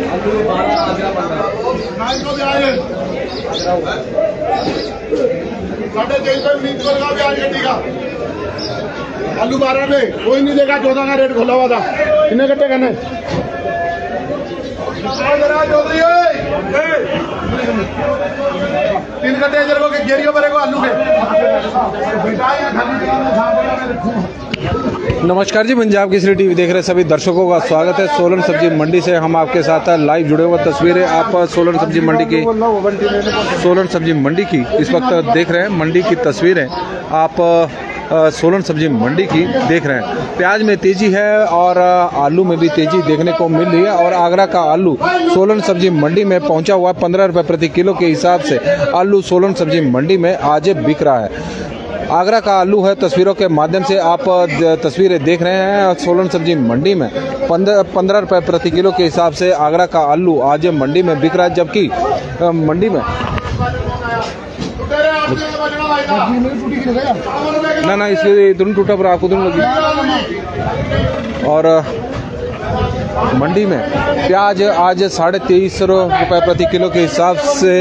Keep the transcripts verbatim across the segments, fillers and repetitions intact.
साढ़े तेईस सौ उन्नीस सौ का ब्याज घटेगा। आलू बारह में कोई नहीं देगा, चौदह का रेट खोला हुआ था। कितने कट्टे करने तीन कट्टे जरूर के गेरियो भरेगो आलू के। नमस्कार जी, पंजाब केसरी टीवी देख रहे सभी दर्शकों का स्वागत है। सोलन सब्जी मंडी से हम आपके साथ लाइव जुड़े हुए तस्वीरें आप सोलन सब्जी मंडी की सोलन सब्जी मंडी की इस वक्त देख रहे हैं। मंडी की तस्वीरें आप सोलन सब्जी मंडी की देख रहे हैं। प्याज में तेजी है और आलू में भी तेजी देखने को मिल रही है। और आगरा का आलू सोलन सब्जी मंडी में पहुंचा हुआ है। पंद्रह रुपये प्रति किलो के हिसाब से आलू सोलन सब्जी मंडी में आज बिक रहा है। आगरा का आलू है, तस्वीरों के माध्यम से आप तस्वीरें देख रहे हैं। सोलन सब्जी मंडी में पंद्रह रुपये प्रति किलो के हिसाब से आगरा का आलू आज मंडी में बिक रहा है, जबकि मंडी में ना ना इसलिए दोनों टूटा पर आपको दोनों लगी। और मंडी में प्याज आज साढ़े तेईस रुपये प्रति किलो के हिसाब से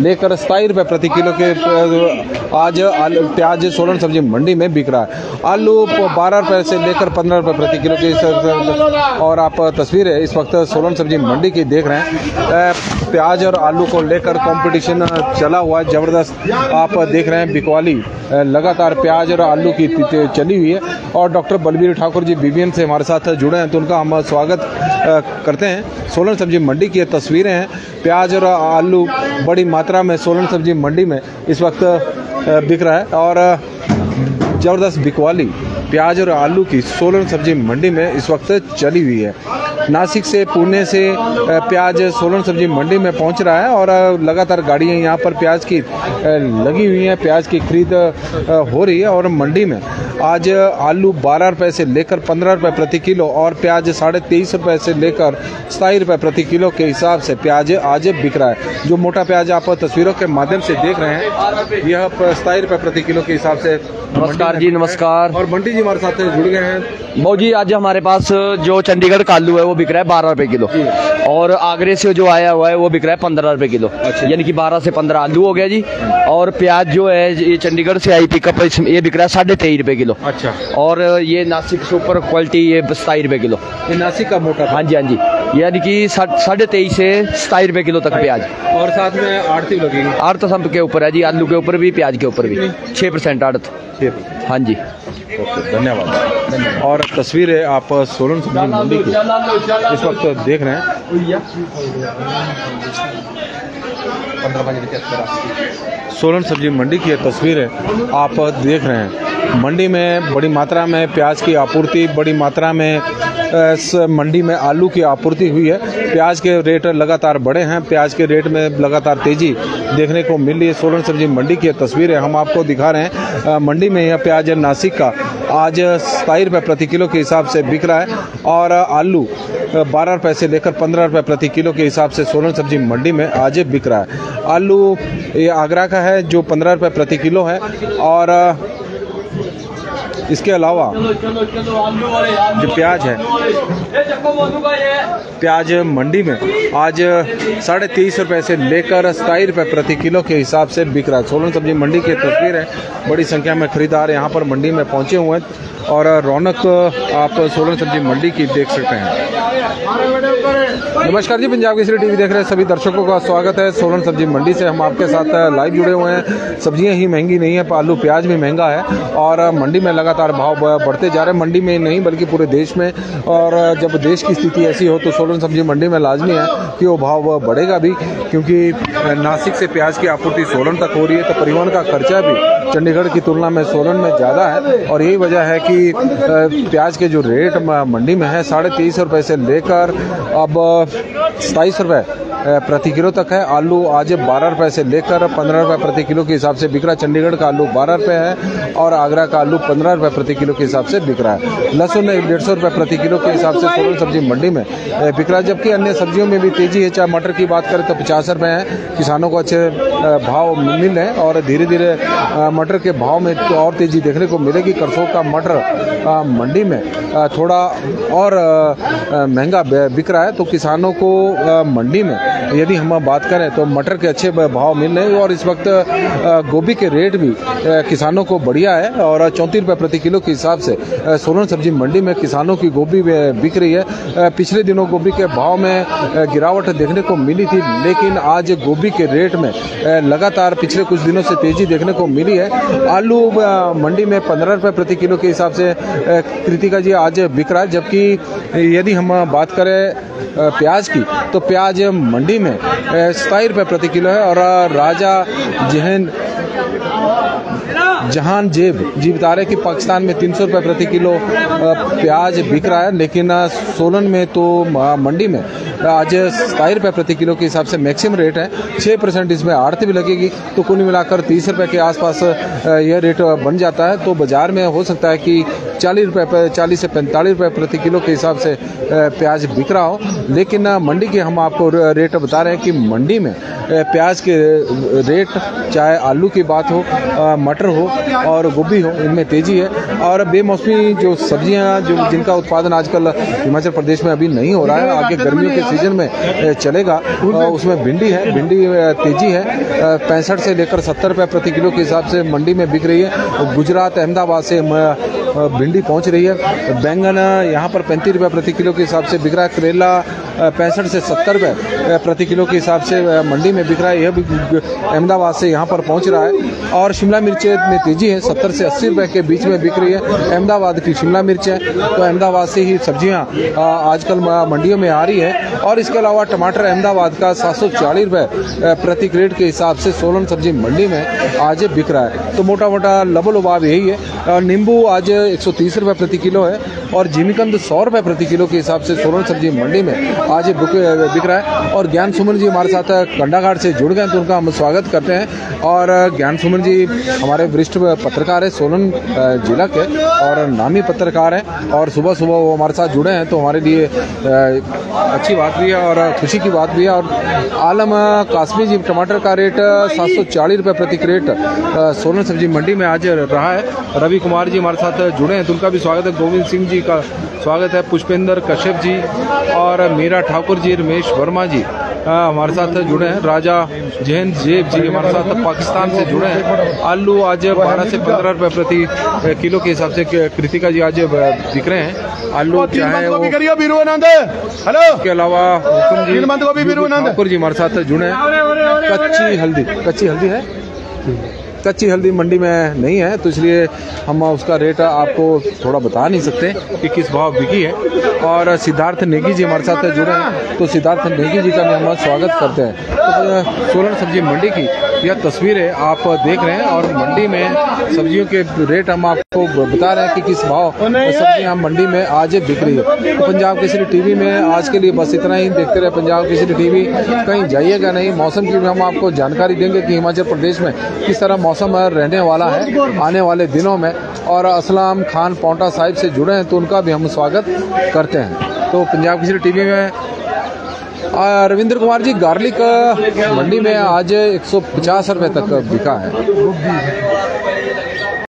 लेकर सताईस रुपये प्रति किलो के आज प्याज सोलन सब्जी मंडी में बिक रहा है। आलू बारह रुपये से लेकर पंद्रह रुपये प्रति किलो के हिसाब। और आप तस्वीरें इस वक्त सोलन सब्जी मंडी की देख रहे हैं। प्याज और आलू को लेकर कंपटीशन चला हुआ है ज़बरदस्त। आप देख रहे हैं बिकवाली लगातार प्याज और आलू की चली हुई है। और डॉक्टर बलबीर ठाकुर जी बीबीएम से हमारे साथ जुड़े हैं, तो उनका हम स्वागत करते हैं। सोलन सब्जी मंडी की तस्वीरें हैं। प्याज और आलू बड़ी मात्रा में सोलन सब्जी मंडी में इस वक्त बिक रहा है और ज़बरदस्त बिकवाली प्याज और आलू की सोलन सब्जी मंडी में इस वक्त चली हुई है। नासिक से पुणे से प्याज सोलन सब्जी मंडी में पहुंच रहा है और लगातार गाड़ियां यहां पर प्याज की लगी हुई हैं, प्याज की खरीद हो रही है। और मंडी में आज आलू बारह रुपये से लेकर पंद्रह रुपये प्रति किलो और प्याज साढ़े तेईस रुपये से लेकर सताईस रुपये प्रति किलो के हिसाब से प्याज आज बिक रहा है। जो मोटा प्याज आप तस्वीरों के माध्यम से देख रहे हैं, यह सताईस रुपये प्रति किलो के हिसाब से। नमस्कार जी, नमस्कार। और बंटी जी हमारे साथ जुड़ गए हैं। भाऊ जी, आज हमारे पास जो चंडीगढ़ का आलू है वो बिक रहा है बारह रुपये किलो, और आगरे से जो आया हुआ है वो बिक रहा है पंद्रह रुपये किलो। अच्छा। यानी कि बारह से पंद्रह आलू हो गया जी। और प्याज जो है ये चंडीगढ़ से आई पिकअप, ये बिक रहा है साढ़े तेईस रुपये किलो। अच्छा। और ये नासिक सुपर क्वालिटी ये सताईस रुपये किलो, ये नासिक का मोटा। हाँ जी, हाँ जी। यानी कि साढ़े तेईस से सताईस रुपये किलो तक प्याज, और साथ में आड़त लगेगी। आड़त सब के ऊपर है जी, आलू के ऊपर भी प्याज के ऊपर भी छः परसेंट आड़त। हाँ जी, ओके, धन्यवाद। और तस्वीरें आप सोलन सब्जी मंडी की इस वक्त देख रहे हैं। सोलन सब्जी मंडी की ये तस्वीरें आप देख रहे हैं। मंडी में बड़ी मात्रा में प्याज की आपूर्ति, बड़ी मात्रा में इस मंडी में आलू की आपूर्ति हुई है। प्याज के रेट लगातार बढ़े हैं, प्याज के रेट में लगातार तेजी देखने को मिल रही है। सोलन सब्जी मंडी की तस्वीरें हम आपको दिखा रहे हैं। मंडी में यह प्याज नासिक का आज सताईस रुपये प्रति किलो के हिसाब से बिक रहा है और आलू बारह रुपये से लेकर पंद्रह रुपये प्रति किलो के हिसाब से सोलन सब्जी मंडी में आज बिक रहा है। आलू ये आगरा का है जो पंद्रह रुपये प्रति किलो है। और इसके अलावा जो प्याज है, प्याज मंडी में आज साढ़े तेईस रुपये से लेकर सताईस रुपये प्रति किलो के हिसाब से बिक रहा है। सोलन सब्जी मंडी की तस्वीर है। बड़ी संख्या में खरीदार यहां पर मंडी में पहुंचे हुए हैं और रौनक आप सोलन सब्जी मंडी की देख सकते हैं। नमस्कार जी, पंजाब केसरी टीवी देख रहे सभी दर्शकों का स्वागत है। सोलन सब्जी मंडी से हम आपके साथ लाइव जुड़े हुए हैं। सब्जियां ही महंगी नहीं है, आलू प्याज भी महंगा है और मंडी में लगातार भाव बढ़ते जा रहे हैं। मंडी में नहीं बल्कि पूरे देश में, और जब देश की स्थिति ऐसी हो तो सोलन सब्जी मंडी में लाजमी है कि वो भाव बढ़ेगा भी, क्योंकि नासिक से प्याज की आपूर्ति सोलन तक हो रही है तो परिवहन का खर्चा भी चंडीगढ़ की तुलना में सोलन में ज़्यादा है। और यही वजह है कि प्याज के जो रेट मंडी में है साढ़े तेईस रुपये से लेकर अब सताईस रुपये प्रति किलो तक है। आलू आज बारह रुपए से लेकर पंद्रह रुपए प्रति किलो के हिसाब से बिक रहा है। चंडीगढ़ का आलू बारह रुपए है और आगरा का आलू पंद्रह रुपए प्रति किलो के हिसाब से बिक रहा है। लहसुन डेढ़ सौ रुपए प्रति किलो के हिसाब से सोलन सब्जी मंडी में बिक रहा है, जबकि अन्य सब्जियों में भी तेजी है। चाहे मटर की बात करें तो पचास रुपए है, किसानों को अच्छे भाव मिल रहे हैं और धीरे धीरे मटर के भाव में तो और तेजी देखने को मिलेगी। करसों का मटर मंडी में थोड़ा और महंगा बिक रहा है, तो किसानों को मंडी में यदि हम बात करें तो मटर के अच्छे भाव मिल रहे हैं। और इस वक्त गोभी के रेट भी किसानों को बढ़िया है और चौंतीस रुपये प्रति किलो के हिसाब से सोलन सब्जी मंडी में किसानों की गोभी बिक रही है। पिछले दिनों गोभी के भाव में गिरावट देखने को मिली थी, लेकिन आज गोभी के रेट में लगातार पिछले कुछ दिनों से तेजी देखने को मिली है। आलू मंडी में पंद्रह रुपये प्रति किलो के हिसाब से कृतिका जी आज बिक रहा है, जबकि यदि हम बात करें प्याज की तो प्याज मंडी में सताईस रुपये प्रति किलो है। और राजा जहन जहान जेब जी बता रहे कि पाकिस्तान में तीन सौ रुपये प्रति किलो प्याज बिक रहा है, लेकिन सोलन में तो मंडी में आज सताईस रुपये प्रति किलो के हिसाब से मैक्सिमम रेट है। छः परसेंट इसमें आड़त भी लगेगी, तो कुल मिलाकर तीस रुपये के आसपास यह रेट बन जाता है। तो बाज़ार में हो सकता है कि चालीस रुपये चालीस से पैंतालीस रुपये प्रति किलो के हिसाब से प्याज बिक रहा हो, लेकिन मंडी के हम आपको रेट बता रहे हैं कि मंडी में प्याज के रेट चाहे आलू की बात हो, मटर हो और गोभी हो, इनमें तेज़ी है। और बेमौसमी जो सब्जियां जो जिनका उत्पादन आजकल हिमाचल प्रदेश में अभी नहीं हो रहा है, आगे गर्मियों के सीजन में चलेगा, उसमें भिंडी है। भिंडी तेज़ी है, पैंसठ से लेकर सत्तर रुपये प्रति किलो के हिसाब से मंडी में बिक रही है। गुजरात अहमदाबाद से भिंडी पहुंच रही है। बैंगन यहाँ पर पैंतीस रुपये प्रति किलो के हिसाब से बिक रहा है। करेला पैंसठ से सत्तर रुपये प्रति किलो के हिसाब से मंडी में बिक रहा है, यह भी अहमदाबाद से यहाँ पर पहुँच रहा है। और शिमला मिर्च में तेज़ी है, सत्तर से अस्सी रुपये के बीच में बिक रही है। अहमदाबाद की शिमला मिर्च है, तो अहमदाबाद से ही सब्जियाँ आजकल मंडियों में आ रही है। और इसके अलावा टमाटर अहमदाबाद का सात सौ चालीस रुपये प्रति क्रेट के हिसाब से सोलन सब्जी मंडी में आज बिक रहा है। तो मोटा मोटा लबोलबाब यही है। नींबू आज एक सौ तीस रुपये प्रति किलो है और जिमीकंद सौ रुपये प्रति किलो के हिसाब से सोलन सब्जी मंडी में आज बिक रहा है। और ज्ञान सुमन जी हमारे साथ कंडाघाट से जुड़ गए, तो उनका हम स्वागत करते हैं। और ज्ञान सुमन जी हमारे वरिष्ठ पत्रकार है, सोलन जिला के और नामी पत्रकार हैं, और सुबह सुबह वो हमारे साथ जुड़े हैं, तो हमारे लिए अच्छी बात भी है और खुशी की बात भी है। और आलम कासमी जी, टमाटर का रेट सात सौ चालीस रुपये प्रति क्रेट सोलन सब्जी मंडी में आज रहा है। रवि कुमार जी हमारे साथ जुड़े हैं, तो उनका भी स्वागत है। गोविंद सिंह जी का स्वागत है, पुष्पेंद्र कश्यप जी और मीरा ठाकुर जी, रमेश वर्मा जी हमारे साथ जुड़े हैं। राजा जैन जेब जी हमारे साथ पाकिस्तान से जुड़े हैं। आलू आज बारह से पंद्रह रुपये प्रति किलो के हिसाब से कृतिका जी आज बिक रहे हैं। आलू चाहे इसके अलावा ठाकुर जी हमारे साथ जुड़े हैं। कच्ची हल्दी कच्ची हल्दी है कच्ची हल्दी मंडी में नहीं है, तो इसलिए हम उसका रेट आपको थोड़ा बता नहीं सकते कि किस भाव बिकी है। और सिद्धार्थ नेगी जी हमारे साथ जुड़े हैं, तो सिद्धार्थ नेगी जी का भी हम स्वागत करते हैं। तो सोलन सब्जी मंडी की यह तस्वीरें आप देख रहे हैं, और मंडी में सब्जियों के रेट हम आपको बता रहे हैं कि किस भाव सब्जियां मंडी में आज बिक रही है। तो पंजाब केसरी टीवी में आज के लिए बस इतना ही। देखते रहे पंजाब केसरी टीवी, कहीं जाइएगा नहीं। मौसम की भी हम आपको जानकारी देंगे कि हिमाचल प्रदेश में किस तरह मौसम रहने वाला है आने वाले दिनों में। और असलाम खान पाउंटा साहिब से जुड़े हैं, तो उनका भी हम स्वागत करते हैं। तो पंजाब केसरी टीवी में रविंद्र कुमार जी, गार्लिक मंडी में आज एक सौ पचास रुपये तक बिका है।